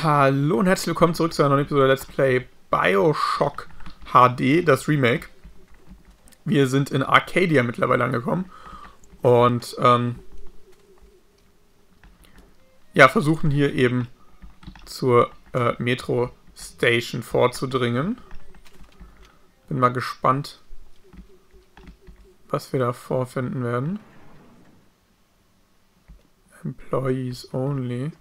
Hallo und herzlich willkommen zurück zu einer neuen Episode Let's Play Bioshock HD, das Remake. Wir sind in Arcadia mittlerweile angekommen und ja, versuchen hier eben zur Metro Station vorzudringen. Bin mal gespannt, was wir da vorfinden werden. Employees only.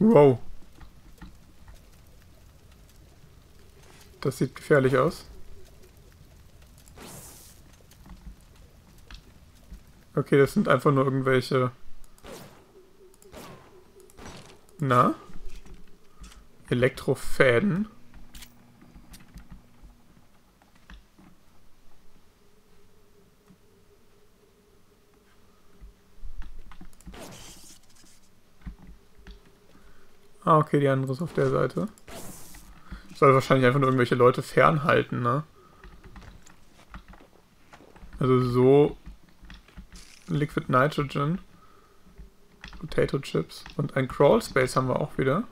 Wow. Das sieht gefährlich aus. Okay, das sind einfach nur irgendwelche... Na? Elektrofäden. Ah, okay, die andere ist auf der Seite. Soll wahrscheinlich einfach nur irgendwelche Leute fernhalten, ne? Also so... Liquid Nitrogen, Potato Chips und ein Crawl Space haben wir auch wieder.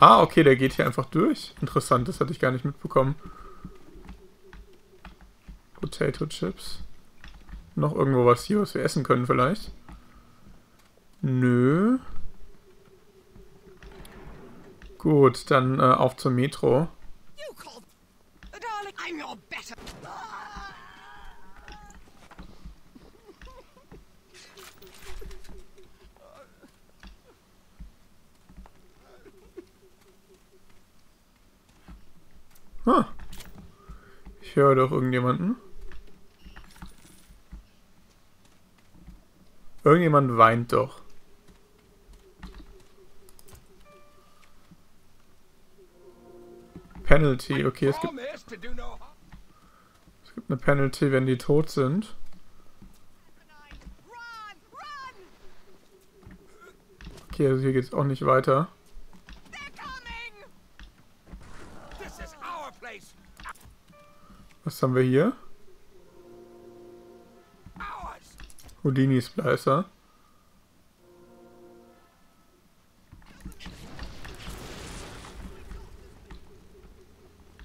Ah, okay, der geht hier einfach durch. Interessant, das hatte ich gar nicht mitbekommen. Potato Chips. Noch irgendwo was hier, was wir essen können vielleicht. Nö. Gut, dann auf zur Metro. Ah. Ich höre doch irgendjemanden. Irgendjemand weint doch. Penalty, okay, es gibt eine Penalty, wenn die tot sind. Okay, also hier geht es auch nicht weiter. Was haben wir hier? Houdini-Splicer.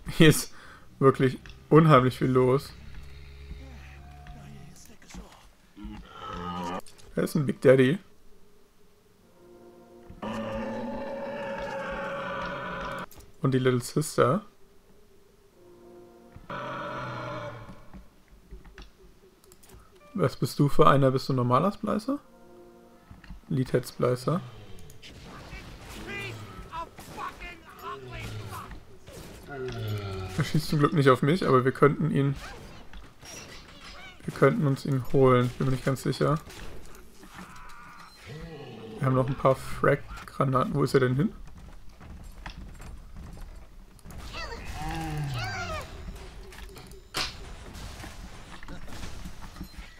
Hier ist wirklich unheimlich viel los. Da ist ein Big Daddy. Und die Little Sister. Was bist du für einer? Bist du ein normaler Splicer? Leadhead Splicer. Er schießt zum Glück nicht auf mich, aber wir könnten ihn... Wir könnten uns ihn holen, bin mir nicht ganz sicher. Wir haben noch ein paar Frag-Granaten. Wo ist er denn hin?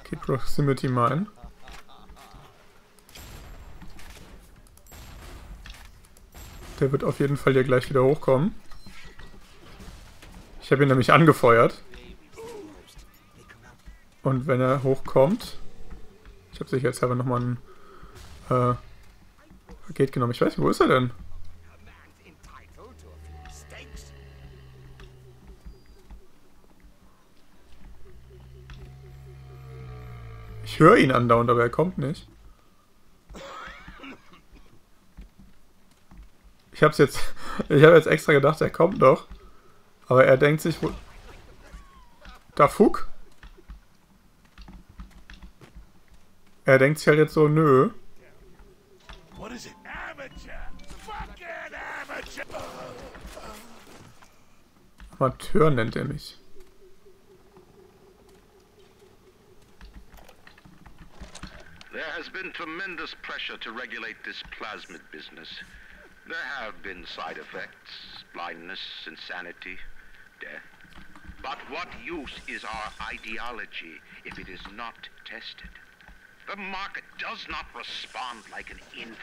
Okay, Proximity-Mine. Der wird auf jeden Fall hier gleich wieder hochkommen. Ich habe ihn nämlich angefeuert. Und wenn er hochkommt... Ich habe sicherheitshalber nochmal ein Paket genommen. Ich weiß nicht, wo ist er denn? Ich höre ihn andauernd, aber er kommt nicht. Ich habe jetzt extra gedacht, er kommt doch. Aber er denkt sich wohl... Da fuck? Er denkt sich halt jetzt so, nö. Amateur nennt er mich. There has been tremendous pressure to regulate this plasmid business. There have been side effects, blindness, insanity. But what use is our ideology if it is not tested? The market does not respond like an infant,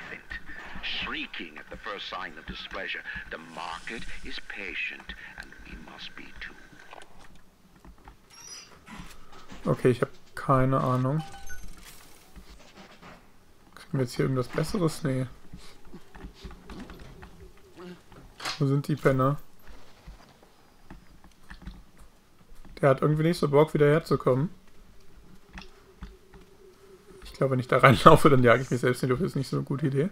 shrieking at the first sign of displeasure. The market is patient, and we must be too. Okay, ich habe keine Ahnung. Kriegen wir jetzt hier irgendwas Besseres? Nee. Wo sind die Penner? Der hat irgendwie nicht so Bock, wieder herzukommen. Ich glaube, wenn ich da reinlaufe, dann jage ich mich selbst nicht. Das ist nicht so eine gute Idee.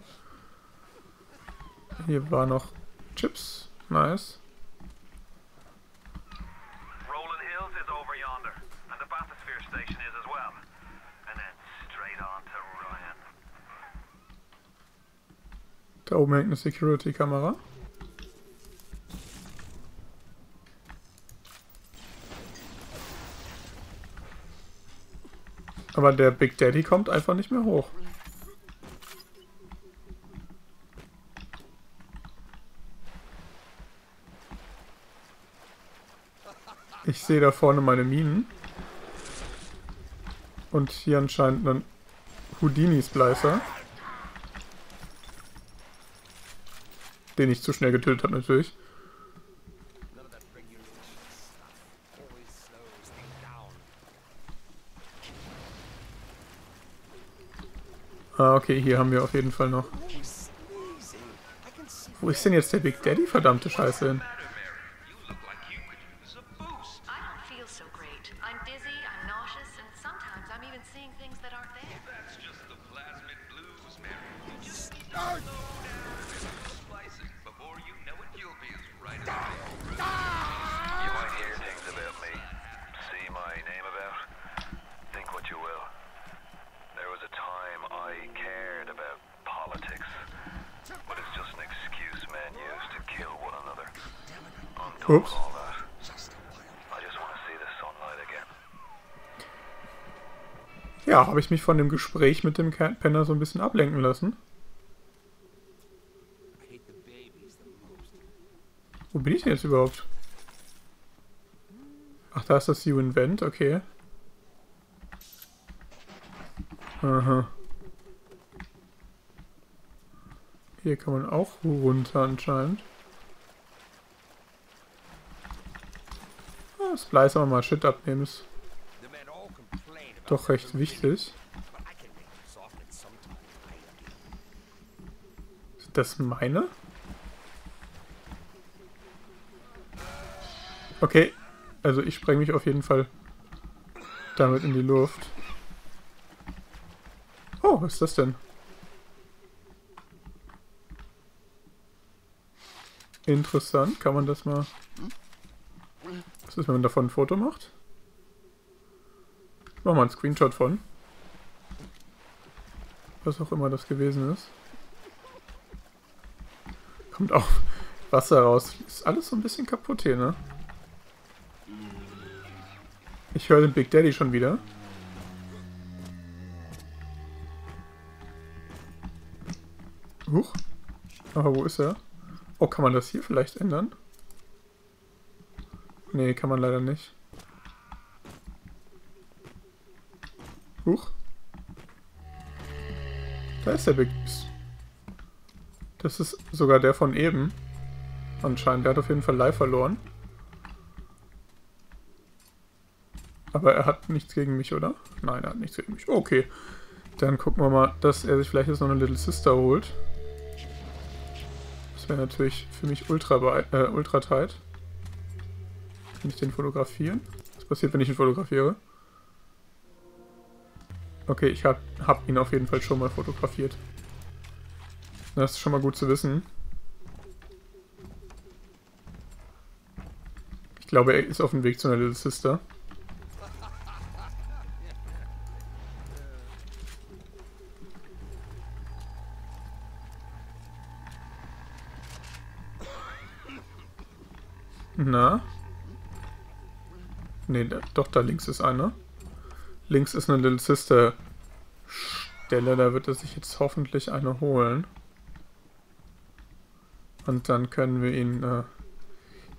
Hier war noch Chips. Nice. Da oben hängt eine Security-Kamera. Aber der Big Daddy kommt einfach nicht mehr hoch. Ich sehe da vorne meine Minen. Und hier anscheinend einen Houdini-Splicer. Den ich zu schnell getötet habe, natürlich. Ah, okay, hier haben wir auf jeden Fall noch. Wo ist denn jetzt der Big Daddy, verdammte Scheiße hin? Ups. Ja, habe ich mich von dem Gespräch mit dem Penner so ein bisschen ablenken lassen. Wo bin ich denn jetzt überhaupt? Ach, da ist das U-Invent, okay. Aha. Hier kann man auch runter anscheinend. Splicer mal Shit abnehmen ist doch recht wichtig. Ist das meine? Okay, also ich spreng mich auf jeden Fall damit in die Luft. Oh, was ist das denn? Interessant, kann man das mal... Was ist, wenn man davon ein Foto macht? Machen wir mal einen Screenshot von. Was auch immer das gewesen ist. Kommt auch Wasser raus. Ist alles so ein bisschen kaputt hier, ne? Ich höre den Big Daddy schon wieder. Huch. Aber wo ist er? Oh, kann man das hier vielleicht ändern? Nee, kann man leider nicht. Huch. Da ist der Big... Das ist sogar der von eben. Anscheinend. Der hat auf jeden Fall live verloren. Aber er hat nichts gegen mich, oder? Nein, er hat nichts gegen mich. Okay. Dann gucken wir mal, dass er sich vielleicht jetzt noch eine Little Sister holt. Das wäre natürlich für mich ultra tight. Kann ich den fotografieren? Was passiert, wenn ich ihn fotografiere? Okay, ich hab ihn auf jeden Fall schon mal fotografiert. Das ist schon mal gut zu wissen. Ich glaube, er ist auf dem Weg zu einer Little Sister. Na? Ne, doch, da links ist einer. Links ist eine Little Sister Stelle, da wird er sich jetzt hoffentlich eine holen. Und dann können wir ihn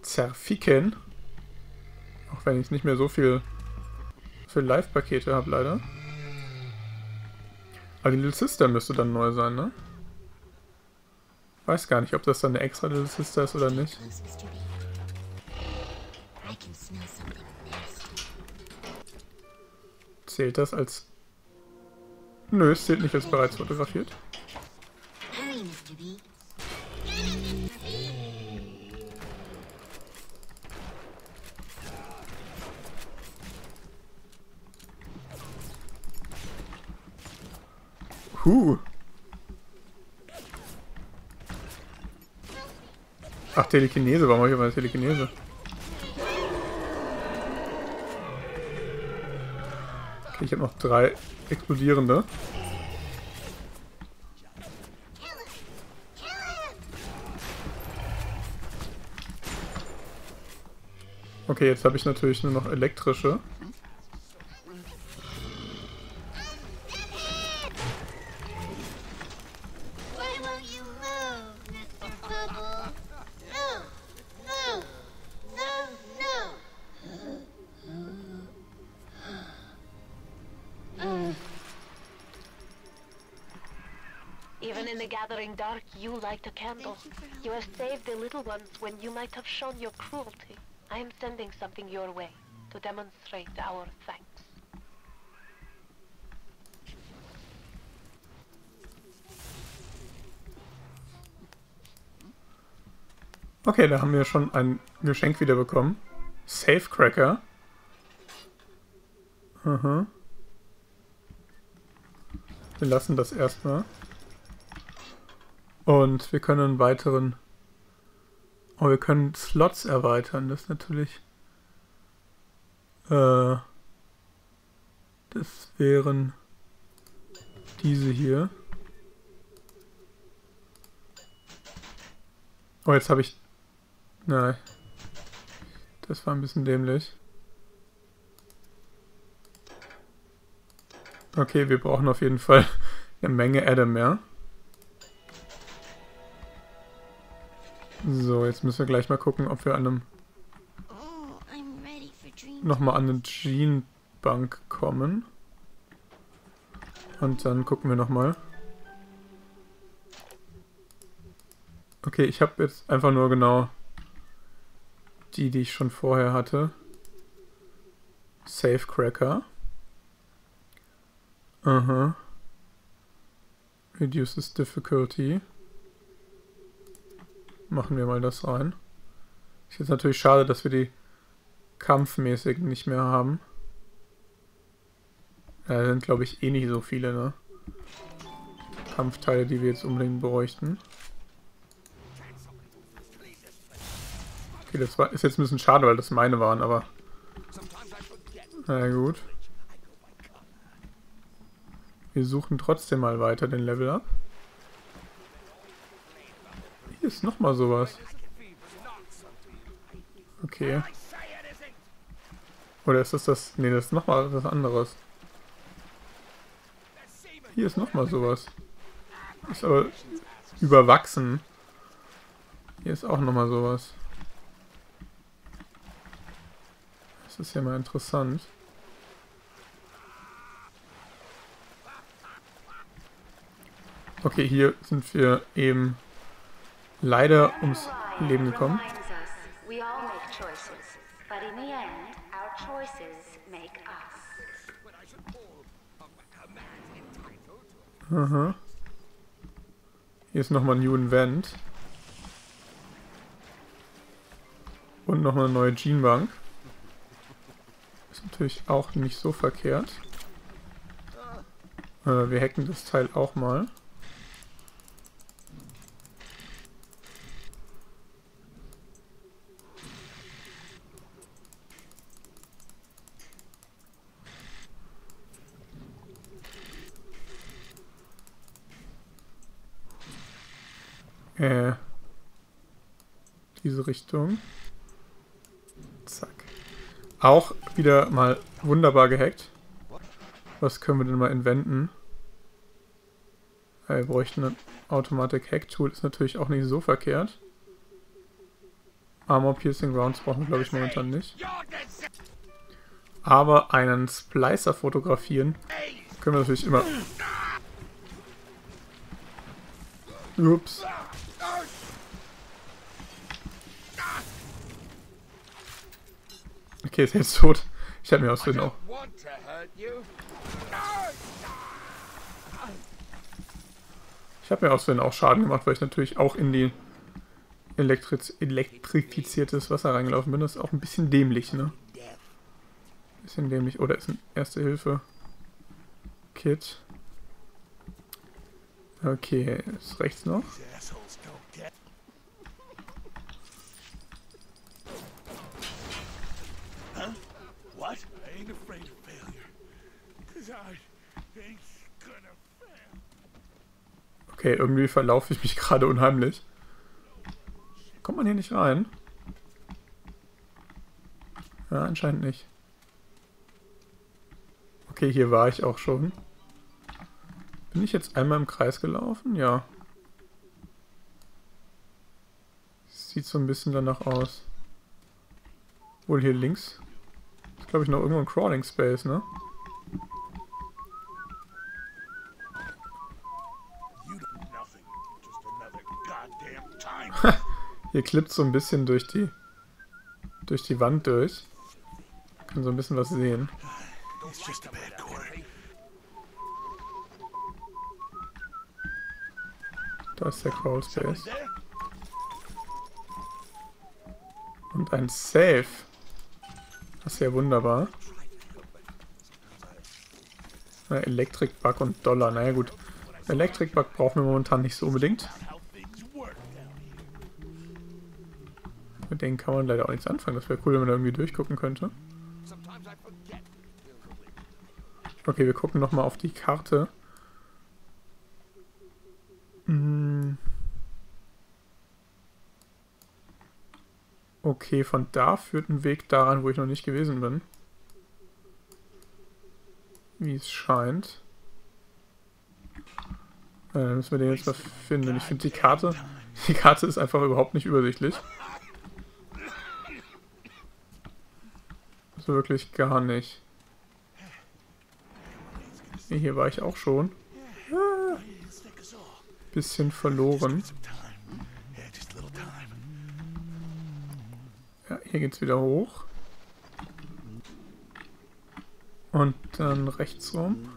zerficken. Auch wenn ich nicht mehr so viel für Live-Pakete habe, leider. Aber die Little Sister müsste dann neu sein, ne? Weiß gar nicht, ob das dann eine extra Little Sister ist oder nicht. Zählt das als... Nö, es zählt nicht als bereits fotografiert. Ach, Telekinese. Warum habe ich immer Telekinese? Okay, ich habe noch 3 explodierende. Okay, jetzt habe ich natürlich nur noch elektrische. You light a candle. You have saved the little ones when you might have shown your cruelty. I am sending something your way to demonstrate our thanks. Okay, da haben wir schon ein Geschenk wiederbekommen. Safe Cracker. Mhm. Wir lassen das erstmal. Und wir können einen weiteren... Oh, wir können Slots erweitern. Das ist natürlich... das wären... diese hier. Oh, jetzt habe ich... Nein. Das war ein bisschen dämlich. Okay, wir brauchen auf jeden Fall eine Menge Adam mehr. So, jetzt müssen wir gleich mal gucken, ob wir an einem nochmal an eine Gene-Bank kommen. Und dann gucken wir nochmal. Okay, ich habe jetzt einfach nur genau die, die ich schon vorher hatte. Safe Cracker. Aha. Reduces Difficulty. Machen wir mal das rein. Ist jetzt natürlich schade, dass wir die kampfmäßigen nicht mehr haben. Da sind, glaube ich, eh nicht so viele, ne? Kampfteile, die wir jetzt unbedingt bräuchten. Okay, das war, ist jetzt ein bisschen schade, weil das meine waren, aber... Na gut. Wir suchen trotzdem mal weiter den Level ab. Hier ist nochmal sowas. Okay. Oder ist das das... Ne, das ist nochmal was anderes. Hier ist nochmal sowas. Ist aber überwachsen. Hier ist auch nochmal sowas. Das ist ja mal interessant. Okay, hier sind wir eben... leider ums Leben gekommen. Aha. Hier ist nochmal ein U-Invent. Und nochmal eine neue Gene-Bank. Ist natürlich auch nicht so verkehrt. Wir hacken das Teil auch mal. Diese Richtung. Zack. Auch wieder mal wunderbar gehackt. Was können wir denn mal entwenden? Ja, wir bräuchten ein Automatic-Hack-Tool. Ist natürlich auch nicht so verkehrt. Armor-Piercing-Rounds brauchen wir, glaube ich, momentan nicht. Aber einen Splicer fotografieren können wir natürlich immer... Ups. Okay, ist jetzt tot. Ich hätte mir aus Versehen auch. Ich habe mir aus Versehen auch Schaden gemacht, weil ich natürlich auch in die elektrifiziertes Wasser reingelaufen bin. Das ist auch ein bisschen dämlich, ne? Ein bisschen dämlich. Oh, da ist ein Erste-Hilfe-Kit. Okay, ist rechts noch. Okay, irgendwie verlaufe ich mich gerade unheimlich. Kommt man hier nicht rein? Ja, anscheinend nicht. Okay, hier war ich auch schon. Bin ich jetzt einmal im Kreis gelaufen? Ja. Sieht so ein bisschen danach aus. Wohl hier links. Ist, glaube ich, noch irgendwo ein Crawling Space, ne? Hier klippt so ein bisschen durch die Wand durch. Kann so ein bisschen was sehen. Da ist der Crawl Space. Und ein Safe. Das ist ja wunderbar. Na, Electric Bug und Dollar. Naja gut. Electric Bug brauchen wir momentan nicht so unbedingt. Mit denen kann man leider auch nichts anfangen. Das wäre cool, wenn man da irgendwie durchgucken könnte. Okay, wir gucken nochmal auf die Karte. Okay, von da führt ein Weg daran, wo ich noch nicht gewesen bin. Wie es scheint. Dann müssen wir den jetzt mal finden. Ich finde die Karte ist einfach überhaupt nicht übersichtlich. Also wirklich gar nicht. Nee, hier war ich auch schon. Ah, bisschen verloren. Ja, hier geht's wieder hoch. Und dann rechts rum.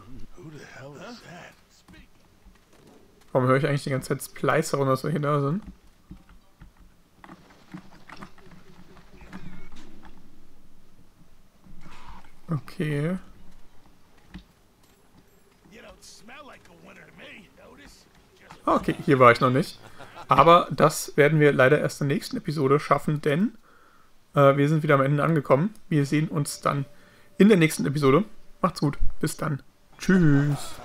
Warum höre ich eigentlich die ganze Zeit Splicer, dass wir hier da sind? Okay. Okay, hier war ich noch nicht. Aber das werden wir leider erst in der nächsten Episode schaffen, denn wir sind wieder am Ende angekommen. Wir sehen uns dann in der nächsten Episode. Macht's gut. Bis dann. Tschüss.